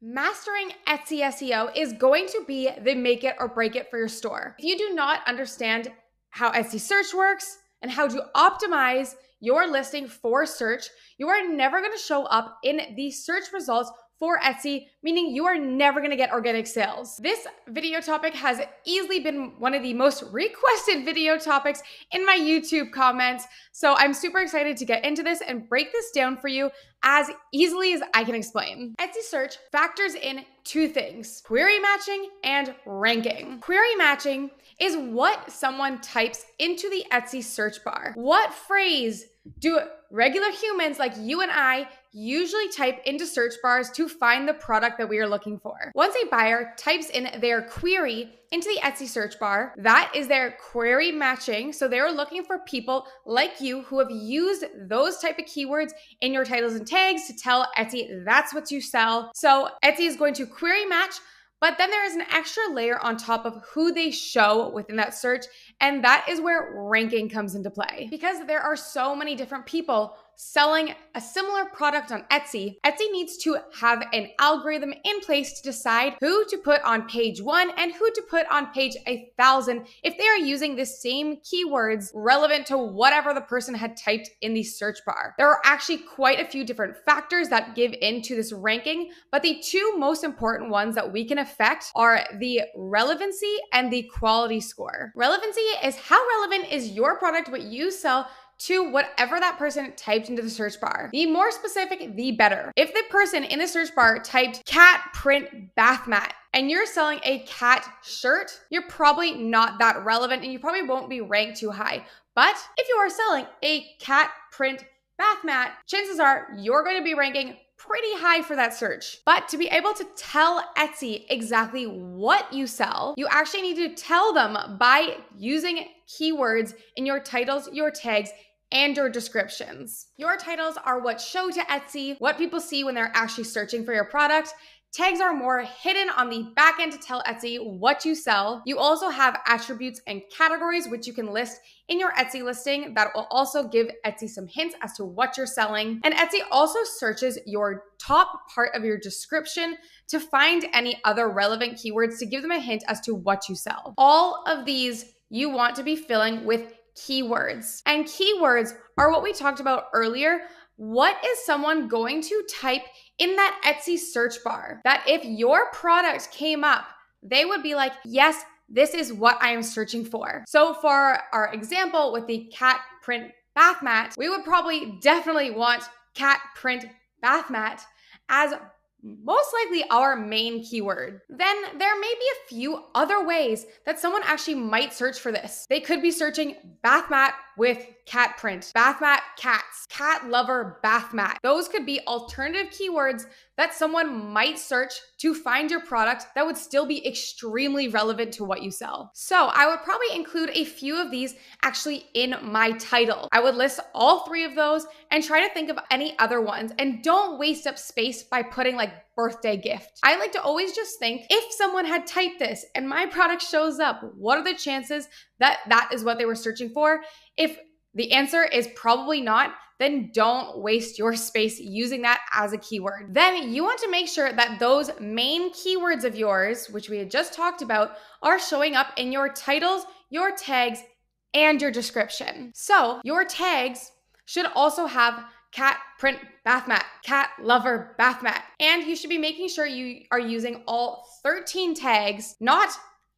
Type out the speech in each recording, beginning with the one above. Mastering Etsy SEO is going to be the make it or break it for your store. If you do not understand how Etsy search works and how to optimize your listing for search, you are never going to show up in the search results for Etsy, meaning you are never going to get organic sales. This video topic has easily been one of the most requested video topics in my YouTube comments. So I'm super excited to get into this and break this down for you as easily as I can explain. Etsy search factors in two things: query matching and ranking. Query matching is what someone types into the Etsy search bar. What phrase do regular humans like you and I usually type into search bars to find the product that we are looking for? Once a buyer types in their query into the Etsy search bar, that is their query matching. So they're looking for people like you who have used those type of keywords in your titles and tags to tell Etsy that's what you sell. So Etsy is going to query match, but then there is an extra layer on top of who they show within that search, and that is where ranking comes into play. Because there are so many different people selling a similar product on Etsy, Etsy needs to have an algorithm in place to decide who to put on page 1 and who to put on page 1,000 if they are using the same keywords relevant to whatever the person had typed in the search bar. There are actually quite a few different factors that give into this ranking, but the two most important ones that we can affect are the relevancy and the quality score. Relevancy is how relevant is your product, what you sell, to whatever that person typed into the search bar. The more specific, the better. If the person in the search bar typed cat print bath mat and you're selling a cat shirt, you're probably not that relevant and you probably won't be ranked too high. But if you are selling a cat print bath mat, chances are you're going to be ranking pretty high for that search. But to be able to tell Etsy exactly what you sell, you actually need to tell them by using keywords in your titles, your tags, and your descriptions. Your titles are what show to Etsy, what people see when they're actually searching for your product. Tags are more hidden on the back end to tell Etsy what you sell. You also have attributes and categories which you can list in your Etsy listing that will also give Etsy some hints as to what you're selling. And Etsy also searches your top part of your description to find any other relevant keywords to give them a hint as to what you sell. All of these you want to be filling with keywords. And keywords are what we talked about earlier. What is someone going to type in that Etsy search bar that if your product came up, they would be like, yes, this is what I am searching for? So for our example with the cat print bath mat, we would probably definitely want cat print bath mat as most likely our main keyword. Then there may be a few other ways that someone actually might search for this. They could be searching bath mat with cat print, bath mat cats, cat lover bath mat. Those could be alternative keywords that someone might search to find your product that would still be extremely relevant to what you sell. So I would probably include a few of these actually in my title. I would list all three of those and try to think of any other ones, and don't waste up space by putting like birthday gift. I like to always just think, if someone had typed this and my product shows up, what are the chances that that is what they were searching for? If the answer is probably not, then don't waste your space using that as a keyword. Then you want to make sure that those main keywords of yours, which we had just talked about, are showing up in your titles, your tags, and your description. So your tags should also have cat print bath mat, cat lover bath mat. And you should be making sure you are using all 13 tags. Not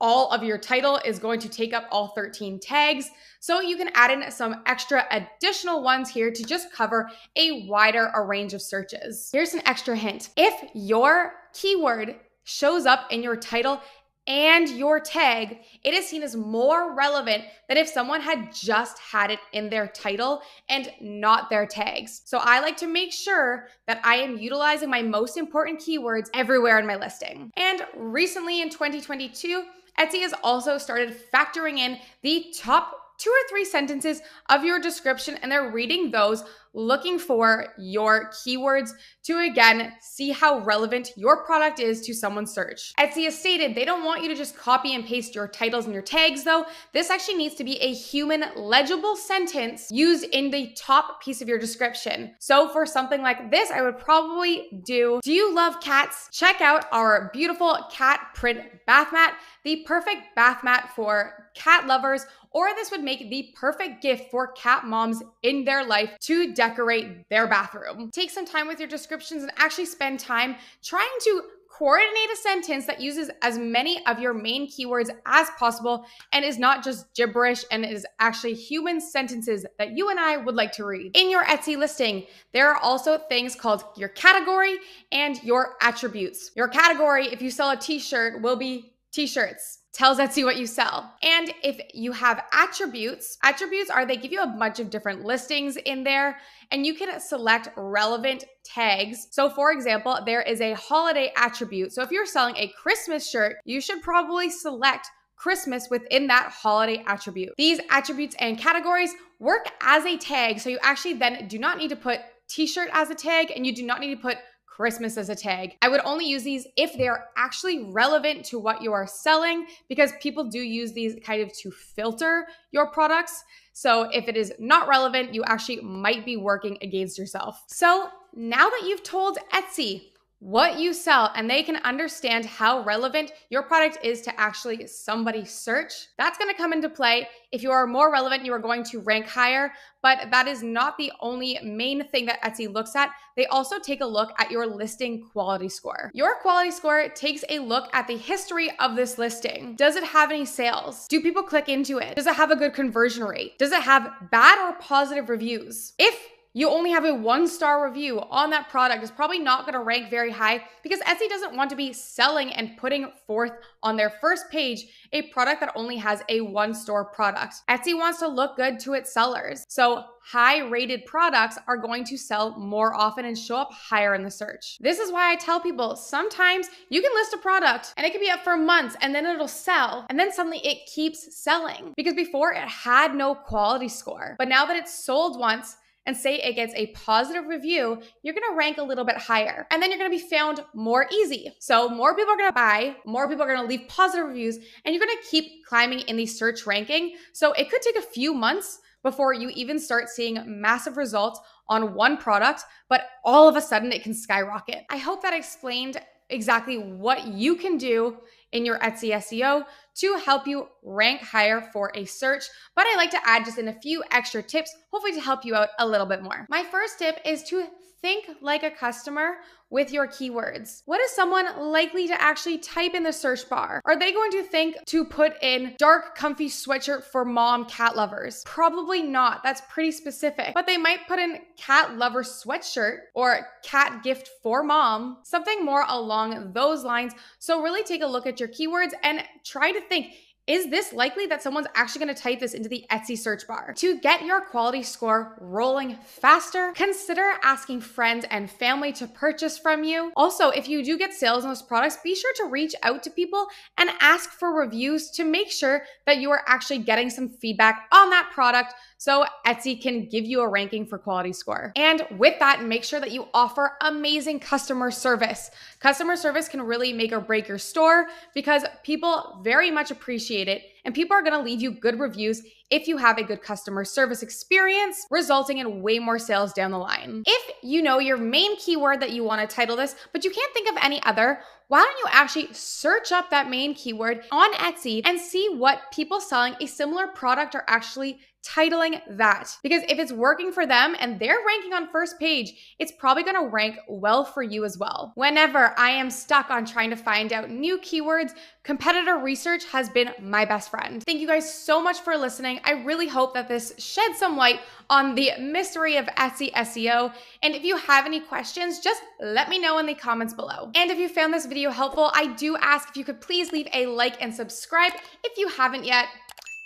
all of your title is going to take up all 13 tags. So you can add in some extra additional ones here to just cover a wider range of searches. Here's an extra hint. If your keyword shows up in your title and your tag, it is seen as more relevant than if someone had just had it in their title and not their tags. So I like to make sure that I am utilizing my most important keywords everywhere in my listing. And recently in 2022, Etsy has also started factoring in the top 2 or 3 sentences of your description, and they're reading those looking for your keywords to, again, see how relevant your product is to someone's search. Etsy has stated they don't want you to just copy and paste your titles and your tags, though. This actually needs to be a human legible sentence used in the top piece of your description. So for something like this, I would probably do you love cats? Check out our beautiful cat print bath mat, the perfect bath mat for cat lovers, or this would make the perfect gift for cat moms in their life to decorate their bathroom. Take some time with your descriptions and actually spend time trying to coordinate a sentence that uses as many of your main keywords as possible and is not just gibberish and is actually human sentences that you and I would like to read. In your Etsy listing, there are also things called your category and your attributes. Your category, if you sell a t-shirt, will be t-shirts. Tells Etsy what you sell. And if you have attributes, they give you a bunch of different listings in there and you can select relevant tags. So for example, there is a holiday attribute. So if you're selling a Christmas shirt, you should probably select Christmas within that holiday attribute. These attributes and categories work as a tag. So you actually then do not need to put t-shirt as a tag and you do not need to put Christmas as a tag. I would only use these if they are actually relevant to what you are selling, because people do use these kind of to filter your products. So if it is not relevant, you actually might be working against yourself. So now that you've told Etsy what you sell and they can understand how relevant your product is to actually somebody's search, that's going to come into play. If you are more relevant, you are going to rank higher, but that is not the only main thing that Etsy looks at. They also take a look at your listing quality score. Your quality score takes a look at the history of this listing. Does it have any sales? Do people click into it? Does it have a good conversion rate? Does it have bad or positive reviews? If you only have a 1-star review on that product, is probably not going to rank very high, because Etsy doesn't want to be selling and putting forth on their first page a product that only has a 1-star product. Etsy wants to look good to its sellers. So high-rated products are going to sell more often and show up higher in the search. This is why I tell people sometimes you can list a product and it can be up for months and then it'll sell and then suddenly it keeps selling, because before it had no quality score. But now that it's sold once, and say it gets a positive review, you're gonna rank a little bit higher. And then you're gonna be found more easy. So more people are gonna buy, more people are gonna leave positive reviews, and you're gonna keep climbing in the search ranking. So it could take a few months before you even start seeing massive results on one product, but all of a sudden it can skyrocket. I hope that explained exactly what you can do in your Etsy SEO to help you rank higher for a search. But I like to add just in a few extra tips, hopefully to help you out a little bit more. My first tip is to think like a customer with your keywords. What is someone likely to actually type in the search bar? Are they going to think to put in dark, comfy sweatshirt for mom cat lovers? Probably not. That's pretty specific. But they might put in cat lover sweatshirt or cat gift for mom, something more along those lines. So really take a look at your keywords and try to think, is this likely that someone's actually going to type this into the Etsy search bar? To get your quality score rolling faster, consider asking friends and family to purchase from you. Also, if you do get sales on those products, be sure to reach out to people and ask for reviews to make sure that you are actually getting some feedback on that product, so Etsy can give you a ranking for quality score. And with that, make sure that you offer amazing customer service. Customer service can really make or break your store, because people very much appreciate it, and people are gonna leave you good reviews if you have a good customer service experience, resulting in way more sales down the line. If you know your main keyword that you wanna title this, but you can't think of any other, why don't you actually search up that main keyword on Etsy and see what people selling a similar product are actually titling that? Because if it's working for them and they're ranking on first page, it's probably gonna rank well for you as well. Whenever I am stuck on trying to find out new keywords, competitor research has been my best friend. Thank you guys so much for listening. I really hope that this shed some light on the mystery of Etsy SEO. And if you have any questions, just let me know in the comments below. And if you found this video helpful, I do ask if you could please leave a like and subscribe if you haven't yet.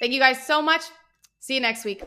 Thank you guys so much. See you next week.